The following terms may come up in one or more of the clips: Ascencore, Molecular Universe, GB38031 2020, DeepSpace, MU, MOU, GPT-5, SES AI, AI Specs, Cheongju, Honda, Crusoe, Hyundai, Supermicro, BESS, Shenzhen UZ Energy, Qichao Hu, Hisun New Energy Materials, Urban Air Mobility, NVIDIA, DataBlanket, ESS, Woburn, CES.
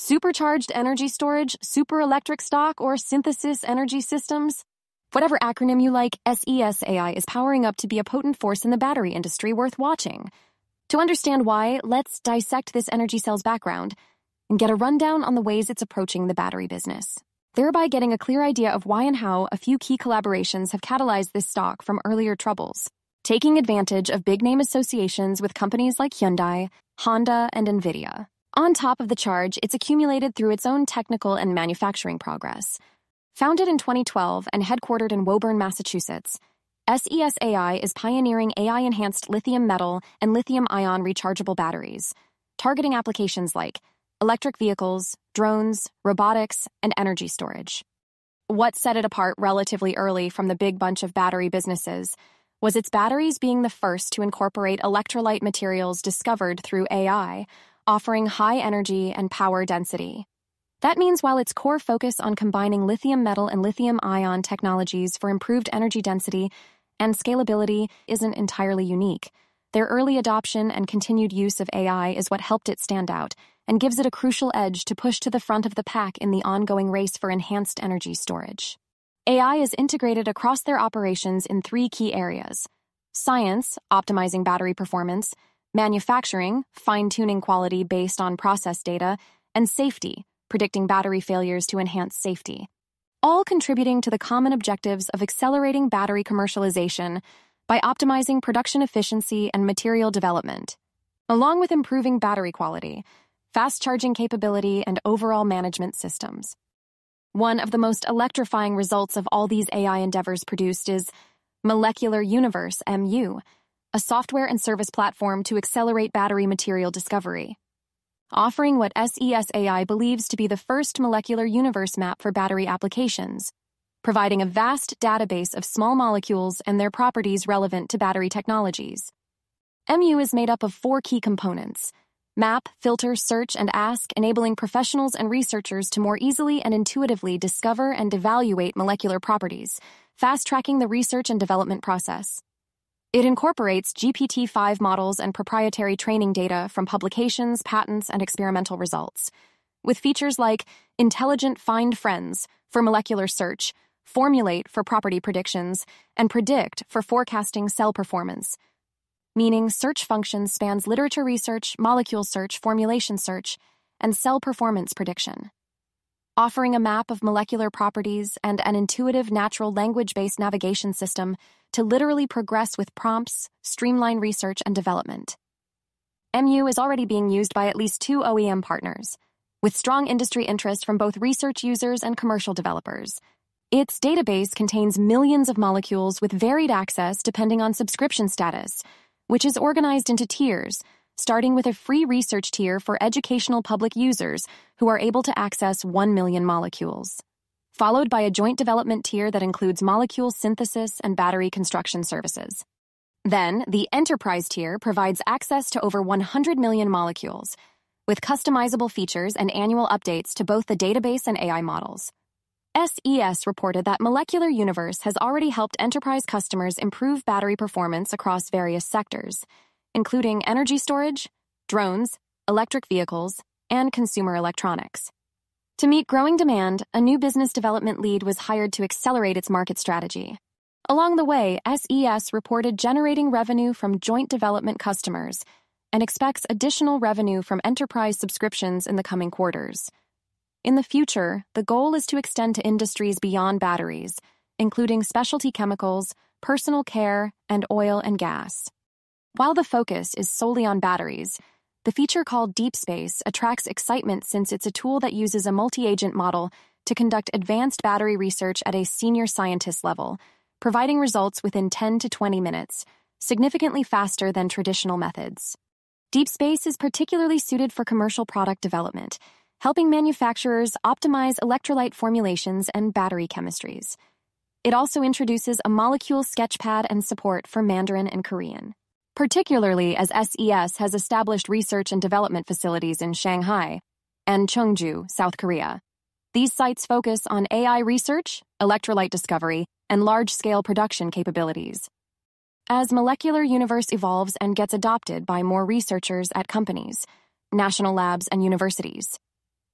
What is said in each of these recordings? Supercharged energy storage, super electric stock, or synthesis energy systems? Whatever acronym you like, SES AI is powering up to be a potent force in the battery industry worth watching. To understand why, let's dissect this energy cell's background and get a rundown on the ways it's approaching the battery business, thereby getting a clear idea of why and how a few key collaborations have catalyzed this stock from earlier troubles, taking advantage of big-name associations with companies like Hyundai, Honda, and NVIDIA. On top of the charge, it's accumulated through its own technical and manufacturing progress. Founded in 2012 and headquartered in Woburn, Massachusetts, SES AI is pioneering AI-enhanced lithium metal and lithium-ion rechargeable batteries, targeting applications like electric vehicles, drones, robotics, and energy storage. What set it apart relatively early from the big bunch of battery businesses was its batteries being the first to incorporate electrolyte materials discovered through AI, offering high energy and power density. That means while its core focus on combining lithium metal and lithium-ion technologies for improved energy density and scalability isn't entirely unique, their early adoption and continued use of AI is what helped it stand out and gives it a crucial edge to push to the front of the pack in the ongoing race for enhanced energy storage. AI is integrated across their operations in three key areas: science, optimizing battery performance; manufacturing, fine-tuning quality based on process data; and safety, predicting battery failures to enhance safety, all contributing to the common objectives of accelerating battery commercialization by optimizing production efficiency and material development, along with improving battery quality, fast charging capability, and overall management systems. One of the most electrifying results of all these AI endeavors produced is Molecular Universe (MU), a software and service platform to accelerate battery material discovery. Offering what SES AI believes to be the first molecular universe map for battery applications, providing a vast database of small molecules and their properties relevant to battery technologies. MU is made up of four key components: map, filter, search, and ask, enabling professionals and researchers to more easily and intuitively discover and evaluate molecular properties, fast-tracking the research and development process. It incorporates GPT-5 models and proprietary training data from publications, patents, and experimental results, with features like intelligent find friends for molecular search, formulate for property predictions, and predict for forecasting cell performance, meaning search function spans literature research, molecule search, formulation search, and cell performance prediction. Offering a map of molecular properties and an intuitive natural language-based navigation system to literally progress with prompts, streamline research and development. MU is already being used by at least 2 OEM partners, with strong industry interest from both research users and commercial developers. Its database contains millions of molecules with varied access depending on subscription status, which is organized into tiers, starting with a free research tier for educational public users who are able to access 1 million molecules, followed by a joint development tier that includes molecule synthesis and battery construction services. Then, the enterprise tier provides access to over 100 million molecules, with customizable features and annual updates to both the database and AI models. SES reported that Molecular Universe has already helped enterprise customers improve battery performance across various sectors, including energy storage, drones, electric vehicles, and consumer electronics. To meet growing demand, a new business development lead was hired to accelerate its market strategy. Along the way, SES reported generating revenue from joint development customers and expects additional revenue from enterprise subscriptions in the coming quarters. In the future, the goal is to extend to industries beyond batteries, including specialty chemicals, personal care, and oil and gas. While the focus is solely on batteries, the feature called DeepSpace attracts excitement since it's a tool that uses a multi-agent model to conduct advanced battery research at a senior scientist level, providing results within 10 to 20 minutes, significantly faster than traditional methods. DeepSpace is particularly suited for commercial product development, helping manufacturers optimize electrolyte formulations and battery chemistries. It also introduces a molecule sketchpad and support for Mandarin and Korean, particularly as SES has established research and development facilities in Shanghai and Cheongju, South Korea. These sites focus on AI research, electrolyte discovery, and large-scale production capabilities. As Molecular Universe evolves and gets adopted by more researchers at companies, national labs, and universities,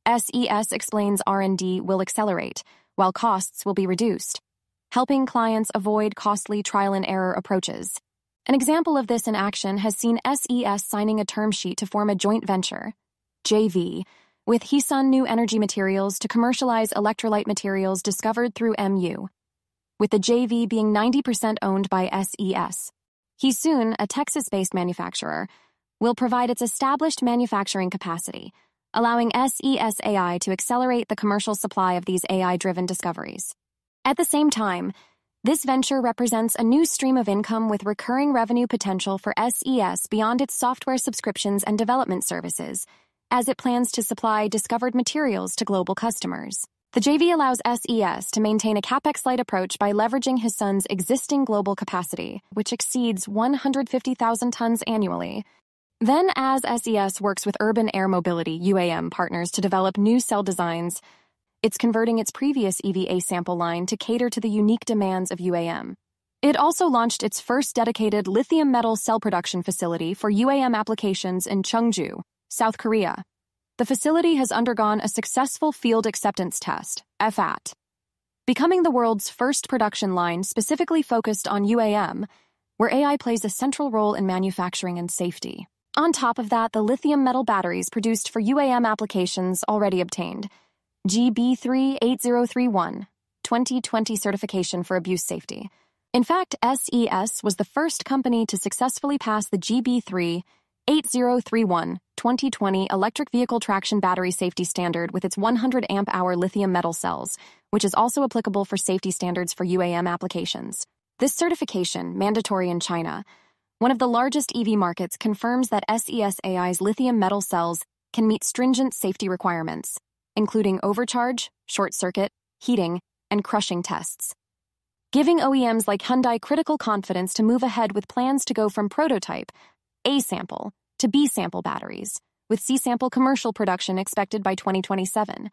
SES explains R&D will accelerate, while costs will be reduced, helping clients avoid costly trial-and-error approaches. An example of this in action has seen SES signing a term sheet to form a joint venture, JV, with Hisun New Energy Materials to commercialize electrolyte materials discovered through MU, with the JV being 90% owned by SES. Hisun, a Texas-based manufacturer, will provide its established manufacturing capacity, allowing SES AI to accelerate the commercial supply of these AI-driven discoveries. At the same time, this venture represents a new stream of income with recurring revenue potential for SES beyond its software subscriptions and development services, as it plans to supply discovered materials to global customers. The JV allows SES to maintain a CapEx-light approach by leveraging Hisun's existing global capacity, which exceeds 150,000 tons annually. Then, as SES works with Urban Air Mobility UAM partners to develop new cell designs, it's converting its previous EVA sample line to cater to the unique demands of UAM. It also launched its first dedicated lithium metal cell production facility for UAM applications in Cheongju, South Korea. The facility has undergone a successful field acceptance test, FAT, becoming the world's first production line specifically focused on UAM, where AI plays a central role in manufacturing and safety. On top of that, the lithium metal batteries produced for UAM applications already obtained GB38031 2020 certification for abuse safety. In fact, SES was the first company to successfully pass the GB38031 2020 electric vehicle traction battery safety standard with its 100 amp-hour lithium metal cells, which is also applicable for safety standards for UAM applications. This certification, mandatory in China, one of the largest EV markets, confirms that SES AI's lithium metal cells can meet stringent safety requirements, including overcharge, short circuit, heating, and crushing tests, giving OEMs like Hyundai critical confidence to move ahead with plans to go from prototype, A-sample, to B-sample batteries, with C-sample commercial production expected by 2027,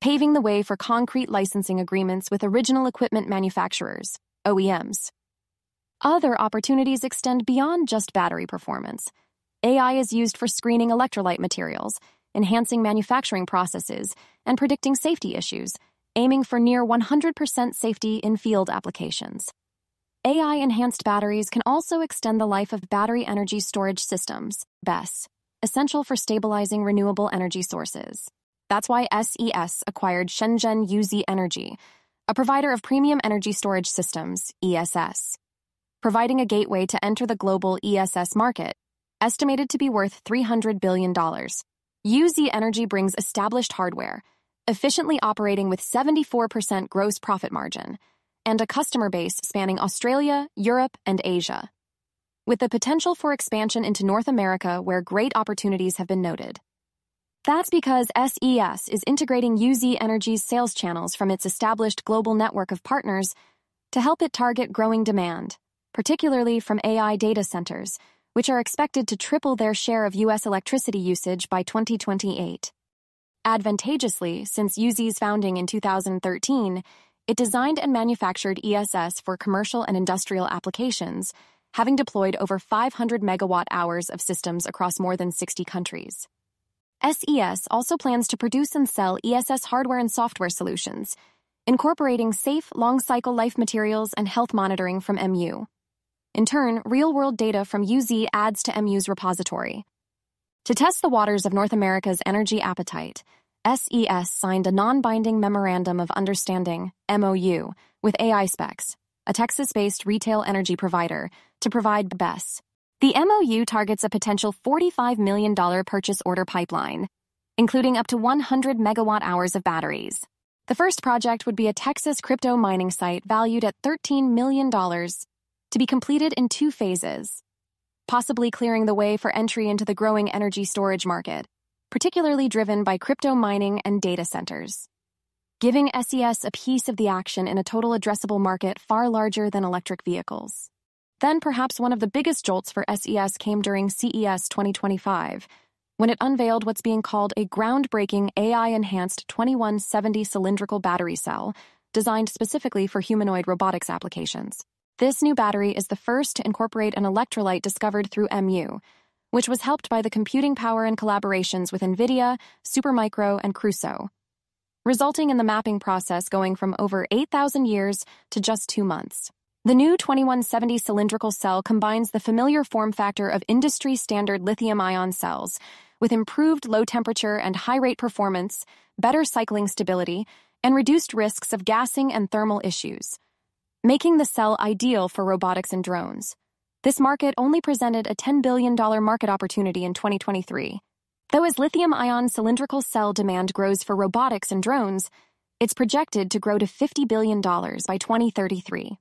paving the way for concrete licensing agreements with original equipment manufacturers, OEMs. Other opportunities extend beyond just battery performance. AI is used for screening electrolyte materials, enhancing manufacturing processes, and predicting safety issues, aiming for near 100% safety in field applications. AI-enhanced batteries can also extend the life of battery energy storage systems, BESS, essential for stabilizing renewable energy sources. That's why SES acquired Shenzhen UZ Energy, a provider of premium energy storage systems, ESS, providing a gateway to enter the global ESS market, estimated to be worth $300 billion. UZ Energy brings established hardware, efficiently operating with 74% gross profit margin, and a customer base spanning Australia, Europe, and Asia, with the potential for expansion into North America where great opportunities have been noted. That's because SES is integrating UZ Energy's sales channels from its established global network of partners to help it target growing demand, particularly from AI data centers, which are expected to triple their share of U.S. electricity usage by 2028. Advantageously, since UZ's founding in 2013, it designed and manufactured ESS for commercial and industrial applications, having deployed over 500 megawatt-hours of systems across more than 60 countries. SES also plans to produce and sell ESS hardware and software solutions, incorporating safe, long-cycle life materials and health monitoring from MU. In turn, real-world data from UZ adds to MU's repository. To test the waters of North America's energy appetite, SES signed a non-binding Memorandum of Understanding, MOU, with AI Specs, a Texas-based retail energy provider, to provide BESS. The MOU targets a potential $45 million purchase order pipeline, including up to 100 megawatt-hours of batteries. The first project would be a Texas crypto mining site valued at $13 million, to be completed in 2 phases, possibly clearing the way for entry into the growing energy storage market, particularly driven by crypto mining and data centers, giving SES a piece of the action in a total addressable market far larger than electric vehicles. Then perhaps one of the biggest jolts for SES came during CES 2025, when it unveiled what's being called a groundbreaking AI-enhanced 2170 cylindrical battery cell designed specifically for humanoid robotics applications. This new battery is the first to incorporate an electrolyte discovered through MU, which was helped by the computing power and collaborations with NVIDIA, Supermicro, and Crusoe, resulting in the mapping process going from over 8,000 years to just 2 months. The new 2170 cylindrical cell combines the familiar form factor of industry-standard lithium-ion cells with improved low-temperature and high-rate performance, better cycling stability, and reduced risks of gassing and thermal issues, making the cell ideal for robotics and drones. This market only presented a $10 billion market opportunity in 2023. Though as lithium-ion cylindrical cell demand grows for robotics and drones, it's projected to grow to $50 billion by 2033.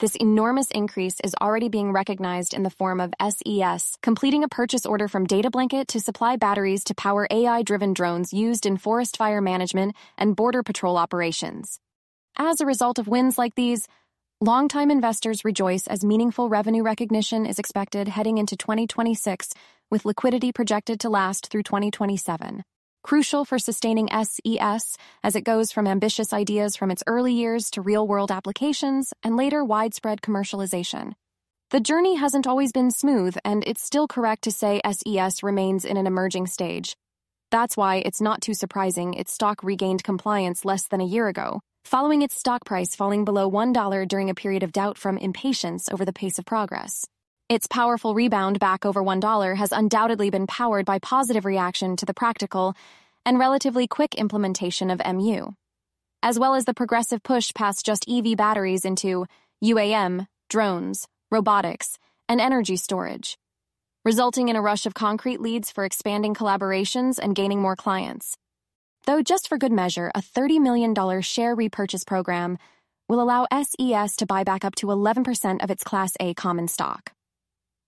This enormous increase is already being recognized in the form of SES, completing a purchase order from DataBlanket to supply batteries to power AI-driven drones used in forest fire management and border patrol operations. As a result of wins like these, longtime investors rejoice as meaningful revenue recognition is expected heading into 2026, with liquidity projected to last through 2027. Crucial for sustaining SES as it goes from ambitious ideas from its early years to real-world applications and later widespread commercialization. The journey hasn't always been smooth, and it's still correct to say SES remains in an emerging stage. That's why it's not too surprising its stock regained compliance less than a year ago, following its stock price falling below $1 during a period of doubt from impatience over the pace of progress. Its powerful rebound back over $1 has undoubtedly been powered by positive reaction to the practical and relatively quick implementation of MU, as well as the progressive push past just EV batteries into UAM, drones, robotics, and energy storage, resulting in a rush of concrete leads for expanding collaborations and gaining more clients. Though just for good measure, a $30 million share repurchase program will allow SES to buy back up to 11% of its Class A common stock.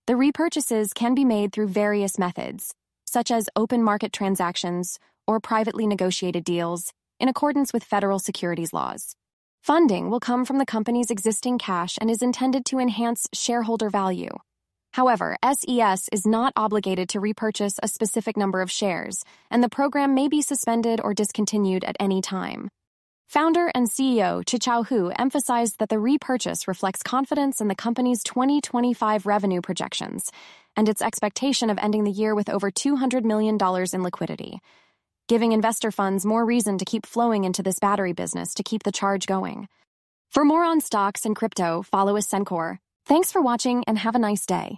The repurchases can be made through various methods, such as open market transactions or privately negotiated deals, in accordance with federal securities laws. Funding will come from the company's existing cash and is intended to enhance shareholder value. However, SES is not obligated to repurchase a specific number of shares, and the program may be suspended or discontinued at any time. Founder and CEO Qichao Hu emphasized that the repurchase reflects confidence in the company's 2025 revenue projections and its expectation of ending the year with over $200 million in liquidity, giving investor funds more reason to keep flowing into this battery business to keep the charge going. For more on stocks and crypto, follow Ascencore. Thanks for watching and have a nice day.